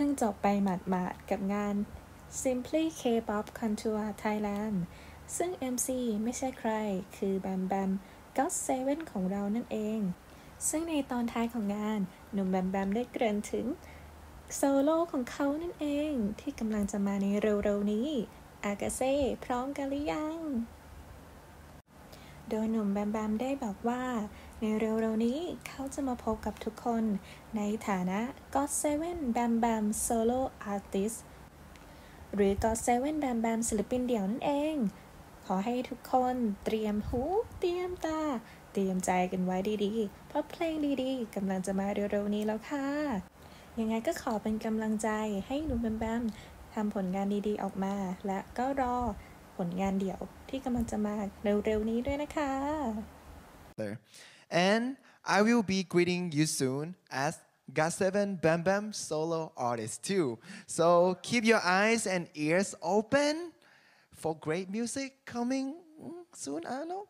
พิ่งจบไปหมาดๆกับงาน Simply K-pop Contour Thailand ซึ่ง MC ไม่ใช่ใครคือ Bam Bam GOT7 ของเรานั่นเองซึ่งในตอนท้ายของงานหนุ่มแบมแบมได้เกริ่นถึงโซโล่ของเขานั่นเองที่กำลังจะมาในเร็วๆนี้อากาเซ่พร้อมกันหรือยังโดยหนุ่มแบมแบมได้บอกว่าในเร็วๆนี้เขาจะมาพบกับทุกคนในฐานะ GOT7 Bam Bam Solo Artist หรือ GOT7 Bam Bam ศิลปินเดี่ยวนั่นเองขอให้ทุกคนเตรียมหูเตรียมตาเตรียมใจกันไว้ดีๆเพราะเพลงดีๆกำลังจะมาเร็วๆนี้แล้วค่ะยังไงก็ขอเป็นกำลังใจให้หนุ่มแบมแบมทำผลงานดีๆออกมาและก็รอผลงานเดี่ยวที่กำลังจะมาเร็วๆนี้ด้วยนะคะ And I will be greeting you soon as GOT7 Bam Bam solo artist too. So keep your eyes and ears open for great music coming soon. I know.